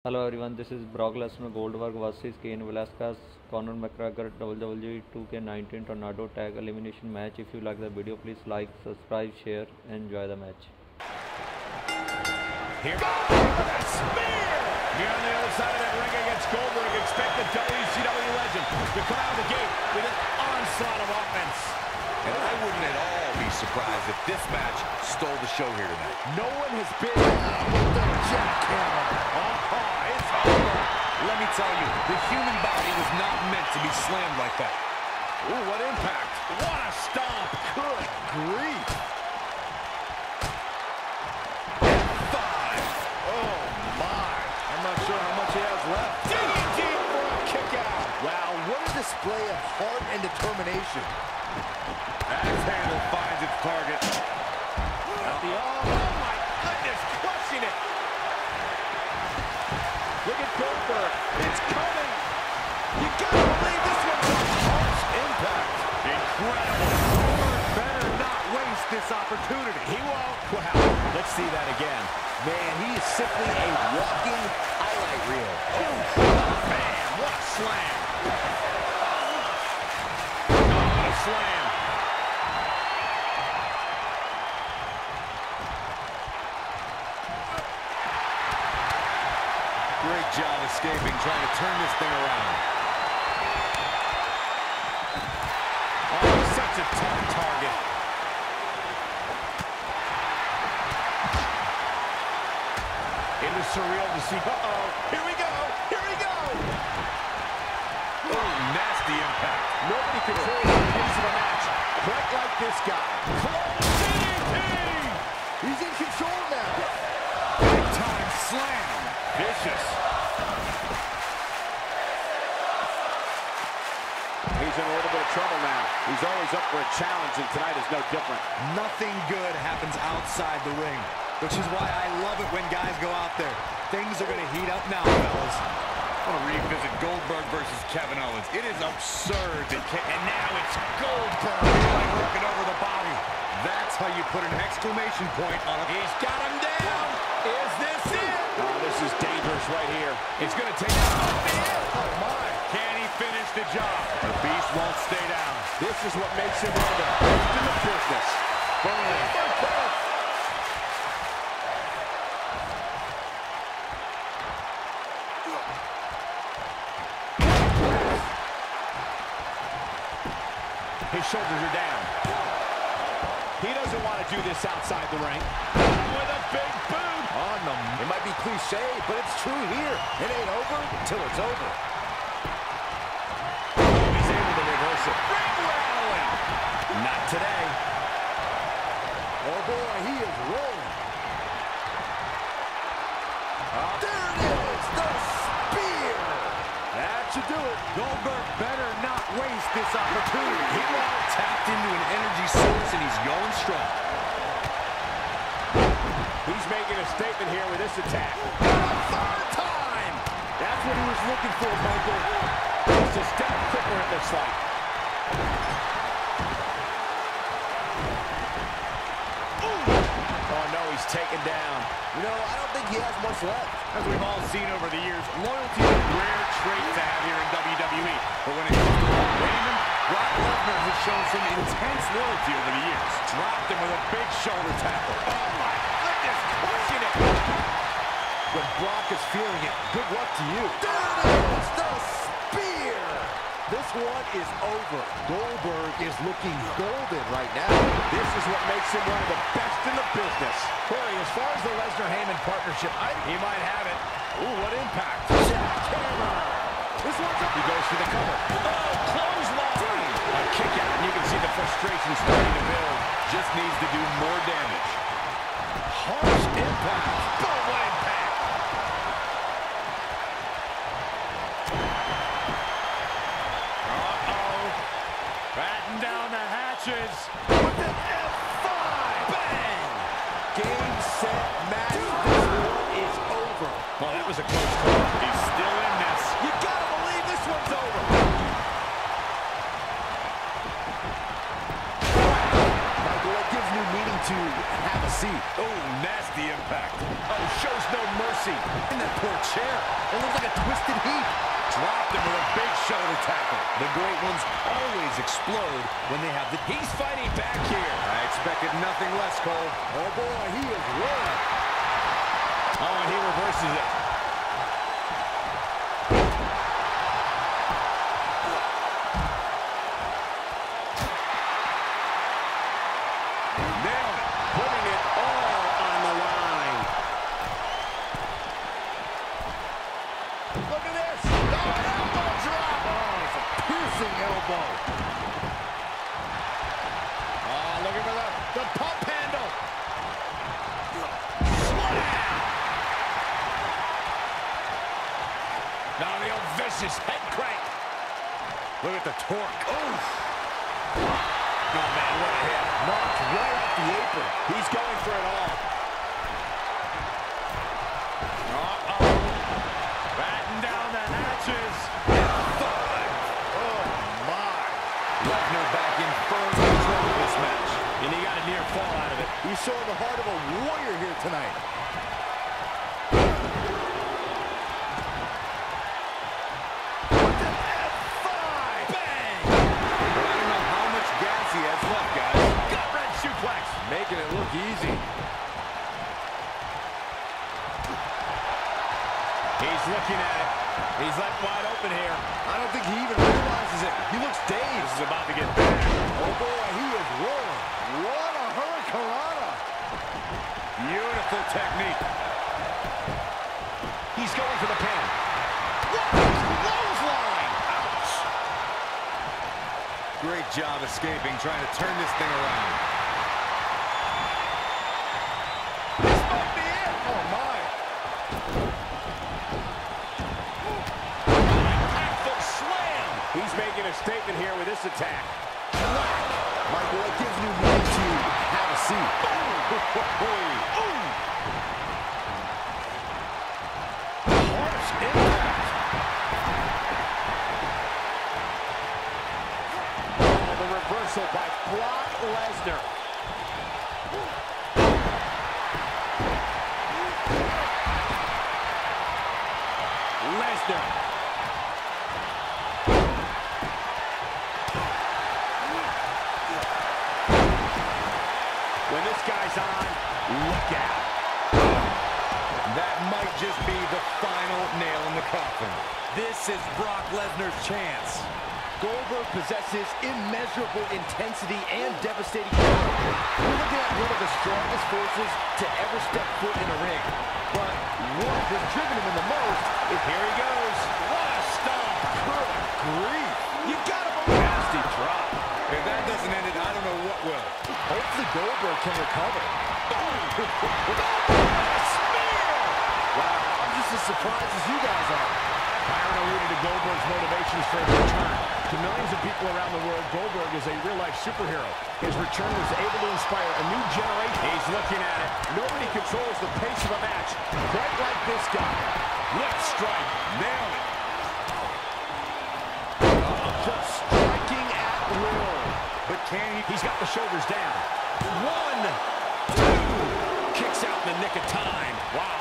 Hello everyone, this is Brock Lesnar Goldberg vs Kane Velasquez Conor McGregor WWE 2K19 Tornado Tag Elimination match. If you like the video, please like, subscribe, share and enjoy the match. Here goes that spear! Here on the other side of that ring against Goldberg, expect the WCW legend to come out of the gate with an onslaught of offense. And I wouldn't at all be surprised if this match stole the show here tonight. No one has been with the jackhammer. Let me tell you, the human body was not meant to be slammed like that. Ooh, what impact. What a stomp. Good grief. Five. Oh, my. I'm not sure how much he has left. DDT for a kick out. Wow, what a display of heart and determination. Axe handle finds its target. At the arm. Oh, my goodness, crushing it. Look at Goldberg. It's coming. You gotta believe this one's a harsh impact. Incredible. Goldberg better not waste this opportunity. He won't. Wow. Let's see that again. Man, he is simply a walking highlight reel. Oh, man. What a slam. Oh, what a slam. Great job escaping, trying to turn this thing around. Oh, such a tough target. It was surreal to see. Uh-oh, here we go, here we go! Oh, nasty impact. Nobody controls the pace of a match quite like this guy. Cole, DDT! He's in control now. Big time slam. Vicious. He's in a little bit of trouble now. He's always up for a challenge, and tonight is no different. Nothing good happens outside the ring, which is why I love it when guys go out there. Things are going to heat up now, fellas. I want to revisit Goldberg versus Kevin Owens. It is absurd. And now it's Goldberg really working over the body. That's how you put an exclamation point on him. He's got him down. Is this it? Oh, this is dangerous right here. It's going to take out. Oh, my. Can he finish the job? The beast won't stay down. This is what makes him one of the best in the business. Boom. His shoulders are down. He doesn't want to do this outside the ring. With a big boot on them. It might be cliche, but it's true here. It ain't over until it's over. He's able to reverse it. Ring rattling. Not today. Oh boy, he is rolling. Oh, there it is. The spear. That should do it. Goldberg better not waste this opportunity. He well tapped into an energy source, and he's going strong. He's making a statement here with this attack. Third time! That's what he was looking for, Michael. Just a step quicker at this fight. Oh, no, he's taken down. You know, I don't think he has much left. As we've all seen over the years, loyalty is a rare trait to have here in WWE. But when it comes to Brock Lesnar has shown some intense loyalty over the years. Dropped him with a big shoulder tackle. Oh, my goodness, crushing it. But Brock is feeling it. Good luck to you. There it is, the spear. This one is over. Goldberg is looking golden right now. This is what makes him one of the best in the business. Corey, as far as the Lesnar-Heyman partnership, he might have it. Ooh, what impact. Jackhammer. This one's up. He goes for the cover. Oh, clothesline. A kick out, and you can see the frustration starting to build. Just needs to do more damage. Harsh impact. Boom, what impact. Uh-oh. Batten down the hatches. With an F5. Bang. Game, set, match. This one is over. Well, that was a close call. He's still in this. You got it. One's over. Michael, that gives new meaning to have a see. Oh, nasty impact. Oh, shows no mercy. In that poor chair. It looks like a twisted heap. Dropped him with a big shoulder tackle. The great ones always explode when they have the... He's fighting back here. I expected nothing less, Cole. Oh, boy, he is rolling. Oh, and he reverses it. Now the old vicious head crank. Look at the torque. Oof. No, man, what a hit. Knocked right off the apron. He's going for it all. Uh-oh. Batten down the hatches. Five. Oh, my. Lesnar back in firm control of this match. And he got a near fall out of it. We saw the heart of a warrior here tonight. Easy. He's looking at it. He's left wide open here. I don't think he even realizes it. He looks dazed. This is about to get back. Oh, boy, he is rolling. What a hurricanrana. Beautiful technique. He's going for the pin. What a clothesline. Ouch. Great job escaping, trying to turn this thing around. Statement here with this attack. Michael, it gives you room to have a seat. Ooh. Ooh. Harsh impact. Oh, the reversal by Brock Lesnar. Lesnar. Guys on, look out. That might just be the final nail in the coffin. This is Brock Lesnar's chance. Goldberg possesses immeasurable intensity and devastating power. We're looking at one of the strongest forces to ever step foot in a ring. But what has driven him in the most is here he goes. What a stomp. Good grief. You got him a nasty drop. If that doesn't end it, I don't know what will. Hopefully Goldberg can recover. Oh, spear! Wow, I'm just as surprised as you guys are. Byron alluded to Goldberg's motivations for his return. To millions of people around the world, Goldberg is a real-life superhero. His return was able to inspire a new generation. He's looking at it. Nobody controls the pace of a match quite like this guy. Left strike. Nailed it. Just striking at will. But can he? He's got the shoulders down. One, two. Kicks out in the nick of time. Wow.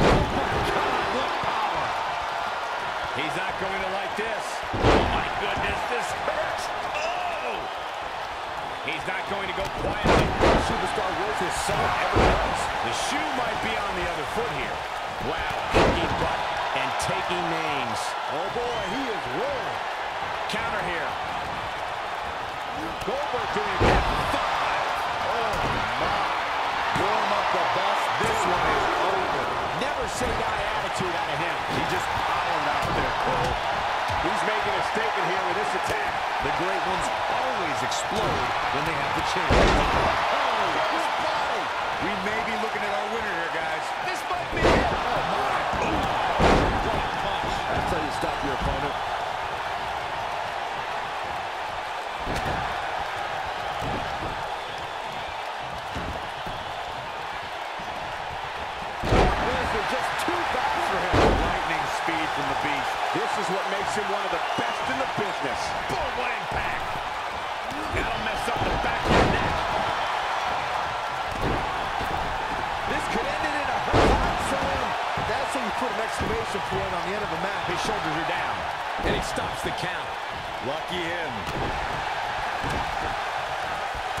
Oh, my God. Look, power. He's not going to like this. Oh, my goodness. This hurts. Oh. He's not going to go quietly. The superstar was his son ever was. The shoe might be on the other foot here. Wow. Kicking butt and taking names. Oh, boy. He is rolling. Counter here. Goldberg doing that. Five. Oh, my. Warm up the bus. This one is over. Never say die attitude out of him. He just piled out there, Cole. He's making a statement here with this attack. The great ones always explode when they have the chance. Oh, his body. We may be looking at our winner here, guys. This might be it. Oh, my. That's how you stop your opponent. They're just too fast for him. Lightning speed from the beast. This is what makes him one of the best in the business. Boom, what impact. That'll mess up the back of the neck. This could end it in a hurricane slam. That's when you put an exclamation point on the end of a map. His shoulders are down, and he stops the count. Lucky him.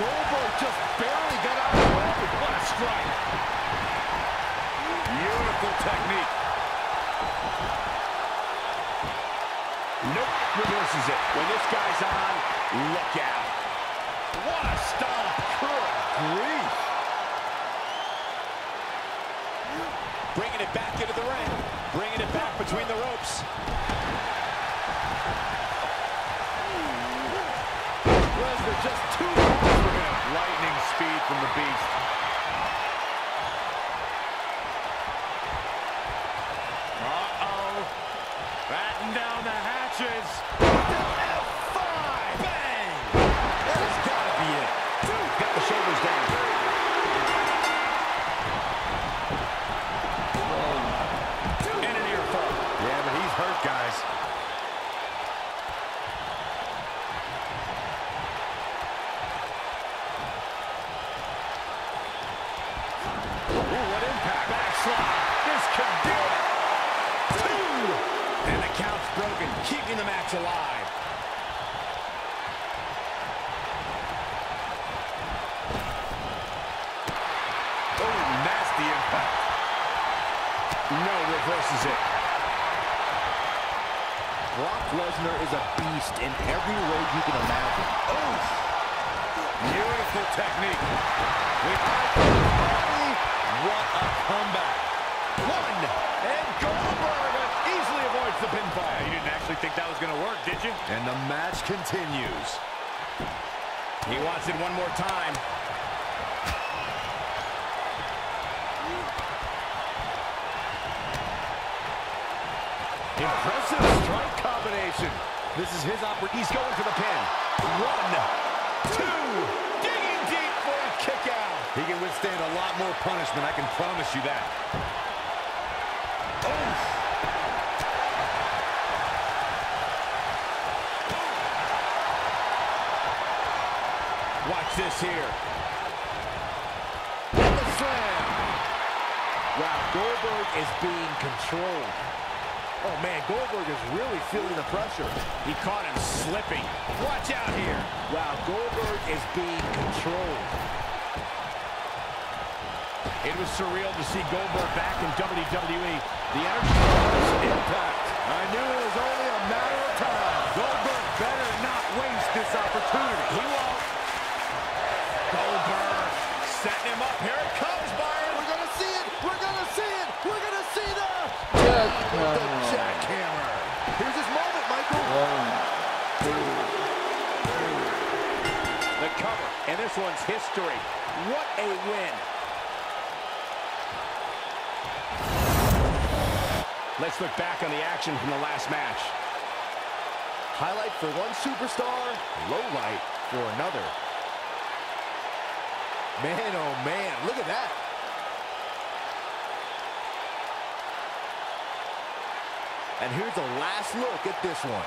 Goldberg just barely got out of the way. What a strike. Beautiful technique. Nope, reverses it. When this guy's on, look out. What a stomp. Good grief. Bringing it back into the ring. Bringing it back between the ropes. Lesnar just too fast for him. Lightning speed from the beast. Uh-oh. Batten down the hatches. F5. Bang. That has got to be it. Dude, got the shoulders down. Dude. And an earful. Yeah, but he's hurt, guys. Keeping the match alive. Oh, nasty impact. No, reverses it. Brock Lesnar is a beast in every way you can imagine. Oh, beautiful technique. What a comeback. One, and Goldberg easily avoids the pinfall. Yeah, you didn't actually think that was going to work, did you? And the match continues. He wants it one more time. Impressive strike combination. This is his opportunity. He's going for the pin. One, two, digging deep for a kick out. He can withstand a lot more punishment, I can promise you that. Oh! Watch this here. And the slam. Wow, Goldberg is being controlled. Oh, man, Goldberg is really feeling the pressure. He caught him slipping. Watch out here. Wow, Goldberg is being controlled. It was surreal to see Goldberg back in WWE. The energy was impact. I knew it was only a matter of time. Goldberg better not waste this opportunity. He won't. Goldberg setting him up. Here it comes, Byron. We're going to see it. We're going to see it. We're going to see the jackhammer. Here's his moment, Michael. One, two, three. The cover. And this one's history. What a win. Let's look back on the action from the last match. Highlight for one superstar. Low light for another. Man, oh man, look at that. And here's a last look at this one.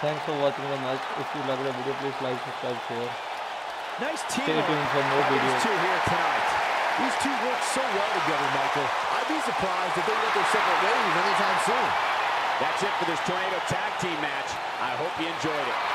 Thanks for watching the match. If you like the video, please like, subscribe, share. Nice team. Stay tuned for more videos. These two here tonight. These two work so well together, Michael. I'd be surprised if they let their separate ways anytime soon. That's it for this Tornado Tag Team match. I hope you enjoyed it.